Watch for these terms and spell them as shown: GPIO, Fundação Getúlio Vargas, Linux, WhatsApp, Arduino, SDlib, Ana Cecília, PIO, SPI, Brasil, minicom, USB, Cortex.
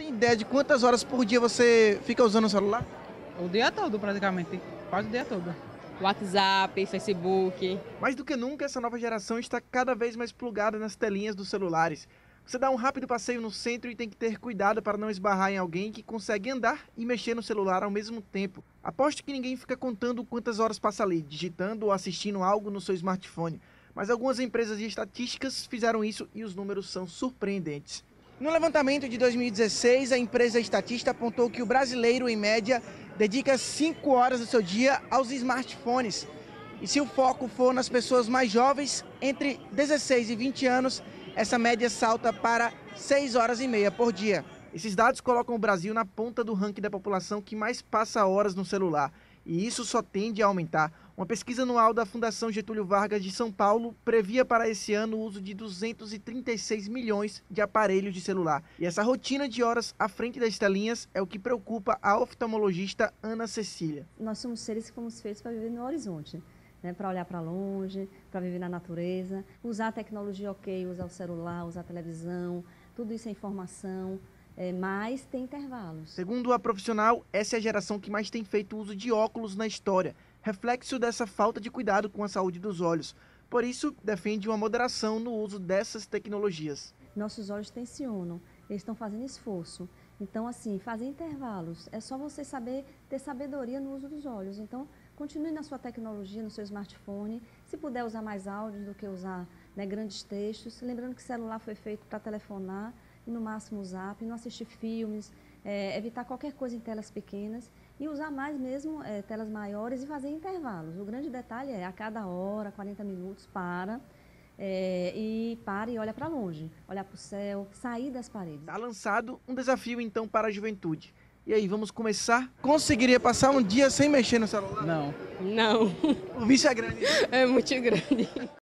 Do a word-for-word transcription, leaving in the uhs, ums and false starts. Tem ideia de quantas horas por dia você fica usando o celular? O dia todo, praticamente. Quase o dia todo. WhatsApp, Facebook... Mais do que nunca, essa nova geração está cada vez mais plugada nas telinhas dos celulares. Você dá um rápido passeio no centro e tem que ter cuidado para não esbarrar em alguém que consegue andar e mexer no celular ao mesmo tempo. Aposto que ninguém fica contando quantas horas passa ali, digitando ou assistindo algo no seu smartphone. Mas algumas empresas de estatísticas fizeram isso e os números são surpreendentes. No levantamento de dois mil e dezesseis, a empresa estatista apontou que o brasileiro, em média, dedica cinco horas do seu dia aos smartphones. E se o foco for nas pessoas mais jovens, entre dezesseis e vinte anos, essa média salta para seis horas e meia por dia. Esses dados colocam o Brasil na ponta do ranking da população que mais passa horas no celular. E isso só tende a aumentar. Uma pesquisa anual da Fundação Getúlio Vargas de São Paulo previa para esse ano o uso de duzentos e trinta e seis milhões de aparelhos de celular. E essa rotina de horas à frente das telinhas é o que preocupa a oftalmologista Ana Cecília. Nós somos seres que fomos feitos para viver no horizonte, né? Para olhar para longe, para viver na natureza. Usar a tecnologia, ok, usar o celular, usar a televisão, tudo isso é informação. É, mas tem intervalos. Segundo a profissional, essa é a geração que mais tem feito uso de óculos na história, reflexo dessa falta de cuidado com a saúde dos olhos. Por isso, defende uma moderação no uso dessas tecnologias. Nossos olhos tensionam, eles estão fazendo esforço. Então, assim, fazer intervalos, é só você saber ter sabedoria no uso dos olhos. Então, continue na sua tecnologia, no seu smartphone. Se puder usar mais áudios do que usar, né, grandes textos. Lembrando que o celular foi feito para telefonar, no máximo o zap, não assistir filmes, é, evitar qualquer coisa em telas pequenas e usar mais mesmo é, telas maiores e fazer intervalos. O grande detalhe é a cada hora, quarenta minutos, para é, e para e olha para longe, olhar para o céu, sair das paredes. Está lançado um desafio então para a juventude. E aí, vamos começar? Conseguiria passar um dia sem mexer no celular? Não. Não. O vício é grande. É muito grande.